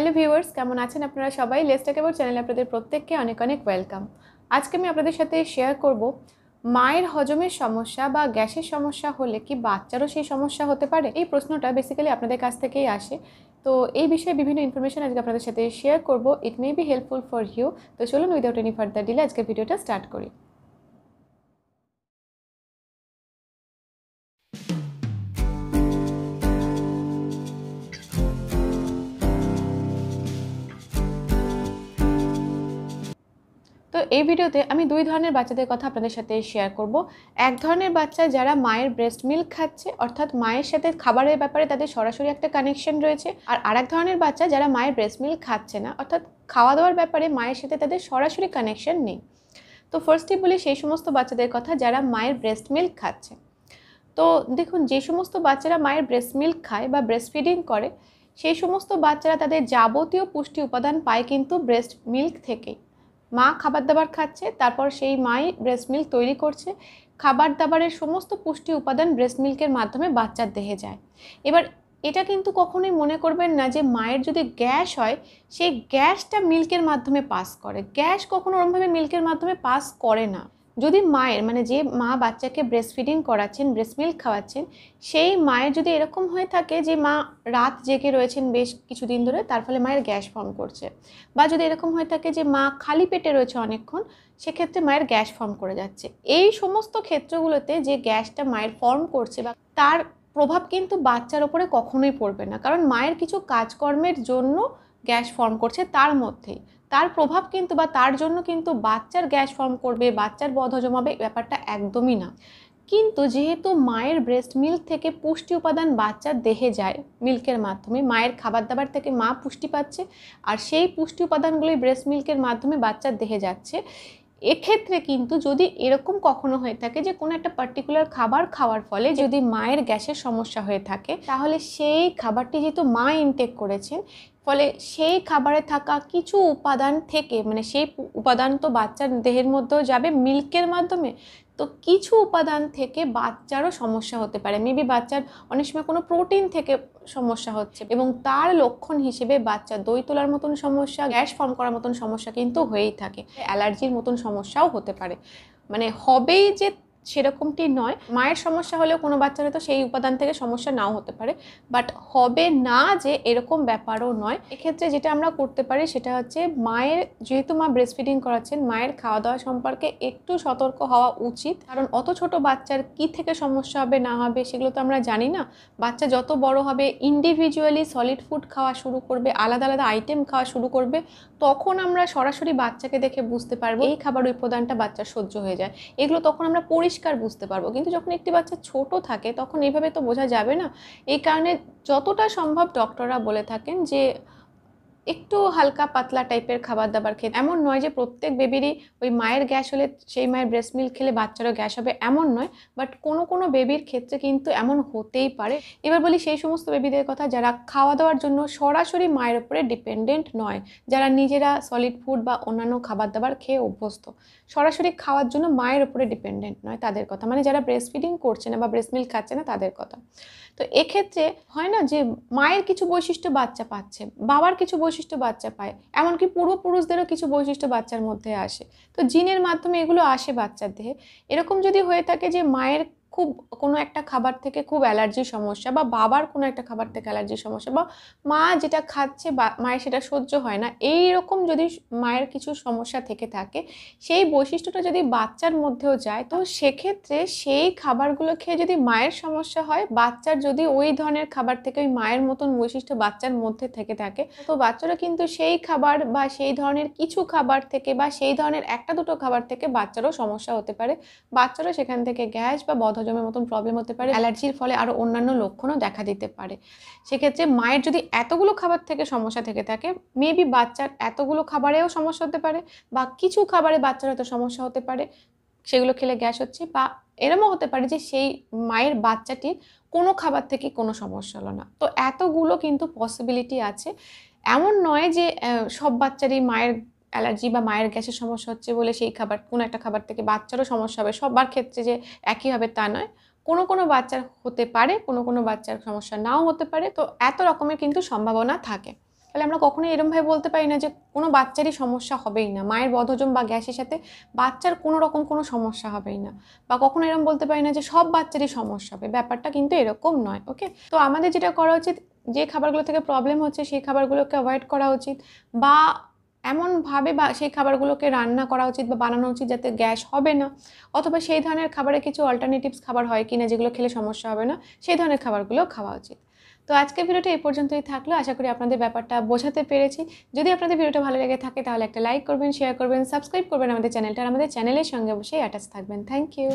Hello viewers केमन आछेन आपनारा सबाई लेट्स टॉक अबाउट चैनल आपनादेर प्रत्येकके अनेक अनेक वेलकाम। आजके आमि आपनादेर साथे शेयर करब मायेर हजमेर समस्या बा ग्यासेर समस्या होले कि बाच्चारो सेई समस्या होते पारे। एई प्रश्नटा बेसिकली आपनादेर काछ थेकेई आसे, तो एई बिषये विभिन्न इनफरमेशन आजके आपनादेर साथे शेयर करब। It may be helpful for you. तो चलुन उइदाउट एनी फार्दार डिले आजके भिडियोटा स्टार्ट करी। तो ये भिडियोते आमी दुई धरनेर बाच्चादेर कथा आपनादेर साथे शेयर करब। एक धरनेर बाच्चा जारा मायेर ब्रेस्ट मिल्क खाच्छे, अर्थात मायेर साथे खाबारेर ब्यापारे तादेर सरासरि एकटा कानेक्शन रयेछे। आर आरेक धरनेर बाच्चा जारा मायेर ब्रेस्ट मिल्क खाच्छे ना, अर्थात खावा दावार ब्यापारे मायेर साथे तादेर सरासरि कानेक्शन नेई। तो फार्स्टई बोली सेई समस्त बाच्चादेर कथा जारा मायेर ब्रेस्ट मिल्क खाच्छे। तो देखुन, जे समस्त बाच्चारा मायेर ब्रेस्ट मिल्क खाय बा ब्रेस्ट फिडिंग करे सेई समस्त बाच्चारा तादेर याबतीय पुष्टि उपादान पाय किन्तु ब्रेस्ट मिल्क थेकेई। माँ खाबार दाबार खाচ্ছে, তারপর সেই মাই ব্রেস্ট মিল্ক তৈরি করছে। খাবার দাবারের সমস্ত পুষ্টি উপাদান ব্রেস্ট মিল্কের মাধ্যমে বাচ্চার দেহে যায়। এবার এটা কিন্তু কখনোই মনে করবেন না যে মায়ের যদি গ্যাস হয় সেই গ্যাসটা মিল্কের মাধ্যমে পাস করে। গ্যাস কখনো ওরকমভাবে মিল্কের মাধ্যমে পাস করে না। যদি মায়ের মানে যে মা বাচ্চাকে ব্রেস্ট ফিডিং করাচ্ছেন, ব্রেস্ট মিল্ক খাওয়াচ্ছেন, সেই মায়ের যদি এরকম হয়ে থাকে যে মা রাত জেগে রয়েছেন বেশ কিছুদিন ধরে, তার ফলে মায়ের গ্যাস ফর্ম করছে, বা যদি এরকম হয়ে থাকে যে মা খালি পেটে রয়েছে অনেকক্ষণ, সেক্ষেত্রে মায়ের গ্যাস ফর্ম করে যাচ্ছে। এই সমস্ত ক্ষেত্রগুলোতে যে গ্যাসটা মায়ের ফর্ম করছে বা তার প্রভাব কিন্তু বাচ্চার ওপরে কখনোই পড়বে না, কারণ মায়ের কিছু কাজকর্মের জন্য গ্যাস ফর্ম করছে, তার মধ্যেই তার প্রভাব কিন্তু বা তার জন্য কিন্তু বাচ্চার গ্যাস ফর্ম করবে, বাচ্চার বদহজম হবে, ব্যাপারটা একদমই না। কিন্তু যেহেতু মায়ের ব্রেস্ট মিল্ক থেকে পুষ্টি উপাদান বাচ্চার দেহে যায় মিল্কের মাধ্যমে, মায়ের খাবার দাবার থেকে মা পুষ্টি পাচ্ছে, আর সেই পুষ্টি উপাদানগুলোই ব্রেস্ট মিল্কের মাধ্যমে বাচ্চার দেহে যাচ্ছে। এক্ষেত্রে কিন্তু যদি এরকম কখনো হয়ে থাকে যে কোনো একটা পার্টিকুলার খাবার খাওয়ার ফলে যদি মায়ের গ্যাসের সমস্যা হয়ে থাকে, তাহলে সেই খাবারটি যেহেতু মা ইনটেক করেছেন, ফলে সেই খাবারে থাকা কিছু উপাদান থেকে মানে সেই উপাদান তো বাচ্চার দেহের মধ্যেও যাবে মিল্কের মাধ্যমে, তো কিছু উপাদান থেকে বাচ্চারও সমস্যা হতে পারে। মেবি বাচ্চার অনেক সময় কোনো প্রোটিন থেকে সমস্যা হচ্ছে এবং তার লক্ষণ হিসেবে বাচ্চা দই তোলার মতন সমস্যা, গ্যাস ফর্ম করার মতন সমস্যা কিন্তু হয়েই থাকে। অ্যালার্জির মতন সমস্যাও হতে পারে, মানে হবেই যে সেরকমটি নয়। মায়ের সমস্যা হলেও কোনো বাচ্চার তো সেই উপাদান থেকে সমস্যা নাও হতে পারে, বাট হবে না যে এরকম ব্যাপারও নয়। এক্ষেত্রে যেটা আমরা করতে পারি সেটা হচ্ছে মায়ের, যেহেতু মা ব্রেস্ট ফিডিং করাচ্ছেন, মায়ের খাওয়া দাওয়া সম্পর্কে একটু সতর্ক হওয়া উচিত, কারণ অত ছোট বাচ্চার কি থেকে সমস্যা হবে না হবে সেগুলো তো আমরা জানি না। বাচ্চা যত বড় হবে ইন্ডিভিজুয়ালি সলিড ফুড খাওয়া শুরু করবে, আলাদা আলাদা আইটেম খাওয়া শুরু করবে, তখন আমরা সরাসরি বাচ্চাকে দেখে বুঝতে পারবো এই খাবার উপাদানটা বাচ্চার সহ্য হয়ে যায়, এগুলো তখন আমরা পরিষ্কার বুঝতে পারবো। কিন্তু যখন একটি বাচ্চা ছোট থাকে তখন এইভাবে তো বোঝা যাবে না। এই কারণে যতটা সম্ভব ডক্টররা বলে থাকেন যে একটু হালকা পাতলা টাইপের খাবার দাবার খেতে। এমন নয় যে প্রত্যেক বেবিরই ওই মায়ের গ্যাস হলে সেই মায়ের ব্রেস্ট মিল্ক খেলে বাচ্চারও গ্যাস হবে, এমন নয়, বাট কোনো কোনো বেবির ক্ষেত্রে কিন্তু এমন হতেই পারে। এবার বলি সেই সমস্ত বেবিদের কথা যারা খাওয়া দাওয়ার জন্য সরাসরি মায়ের উপরে ডিপেন্ডেন্ট নয়, যারা নিজেরা সলিড ফুড বা অন্যান্য খাবার দাবার খেয়ে অভ্যস্ত, সরাসরি খাওয়ার জন্য মায়ের উপরে ডিপেন্ডেন্ট নয় তাদের কথা, মানে যারা ব্রেস্ট ফিডিং করছে না বা ব্রেস্ট মিল্ক খাচ্ছে না তাদের কথা। তো এক্ষেত্রে হয় না যে মায়ের কিছু বৈশিষ্ট্য বাচ্চা পাচ্ছে, বাবার কিছু বৈশিষ্ট্য বাচ্চা পায়, এমনকি পূর্বপুরুষদেরও কিছু বৈশিষ্ট্য বাচ্চার মধ্যে আসে, তো জিনের মাধ্যমে এগুলো আসে বাচ্চার দেহে। এরকম যদি হয়ে থাকে যে মায়ের খুব কোনো একটা খাবার থেকে খুব অ্যালার্জির সমস্যা, বা বাবার কোনো একটা খাবার থেকে অ্যালার্জির সমস্যা, বা মা যেটা খাচ্ছে মায়ের সেটা সহ্য হয় না, এই রকম যদি মায়ের কিছু সমস্যা থেকে থাকে, সেই বৈশিষ্ট্যটা যদি বাচ্চার মধ্যেও যায়, তো সেক্ষেত্রে সেই খাবারগুলো খেয়ে যদি মায়ের সমস্যা হয়, বাচ্চার যদি ওই ধরনের খাবার থেকে ওই মায়ের মতন বৈশিষ্ট্য বাচ্চার মধ্যে থেকে থাকে, তো বাচ্চারা কিন্তু সেই খাবার বা সেই ধরনের কিছু খাবার থেকে বা সেই ধরনের একটা দুটো খাবার থেকে বাচ্চারও সমস্যা হতে পারে। বাচ্চারও সেখান থেকে গ্যাস বা বদহজমের মতন প্রবলেম হতে পারে, অ্যালার্জির ফলে আরও অন্যান্য লক্ষণও দেখা দিতে পারে। সেক্ষেত্রে মায়ের যদি এতগুলো খাবার থেকে সমস্যা থেকে থাকে, মেবি বাচ্চার এতগুলো খাবারেও সমস্যা হতে পারে, বা কিছু খাবারে বাচ্চার হয়তো সমস্যা হতে পারে, সেগুলো খেলে গ্যাস হচ্ছে, বা এরমও হতে পারে যে সেই মায়ের বাচ্চাটির কোনো খাবার থেকে কোনো সমস্যা হলো না। তো এতগুলো কিন্তু পসিবিলিটি আছে, এমন নয় যে সব বাচ্চারই মায়ের অ্যালার্জি বা মায়ের গ্যাসের সমস্যা হচ্ছে বলে সেই খাবার কোনো একটা খাবার থেকে বাচ্চারও সমস্যা হবে, সবার ক্ষেত্রে যে একই হবে তা নয়। কোনো কোনো বাচ্চার হতে পারে, কোনো কোনো বাচ্চার সমস্যা নাও হতে পারে, তো এত রকমের কিন্তু সম্ভাবনা থাকে। তাহলে আমরা কখনো এরকমভাবে বলতে পারি না যে কোনো বাচ্চারই সমস্যা হবেই না, মায়ের বদহজম বা গ্যাসের সাথে বাচ্চার কোনো রকম কোনো সমস্যা হবেই না, বা কখনো এরকম বলতে পারি না যে সব বাচ্চারই সমস্যা হবে, ব্যাপারটা কিন্তু এরকম নয়। ওকে, তো আমাদের যেটা করা উচিত, যে খাবারগুলো থেকে প্রবলেম হচ্ছে সেই খাবারগুলোকে অ্যাভয়েড করা উচিত, বা এমনভাবে বা সেই খাবারগুলোকে রান্না করা উচিত বা বানানো উচিত যাতে গ্যাস হবে না, অথবা সেই ধরনের খাবারে কিছু অল্টারনেটিভস খাবার হয় কিনা যেগুলো খেলে সমস্যা হবে না, সেই ধরনের খাবারগুলো খাওয়া উচিত। তো আজকের ভিডিওটা এই পর্যন্তই থাকলো, আশা করি আপনাদের ব্যাপারটা বোঝাতে পেরেছি। যদি আপনাদের ভিডিওটা ভালো লেগে থাকে তাহলে একটা লাইক করবেন, শেয়ার করবেন, সাবস্ক্রাইব করবেন আমাদের চ্যানেলটা, আমাদের চ্যানেলের সঙ্গে অবশ্যই অ্যাটাচ থাকবেন। Thank you.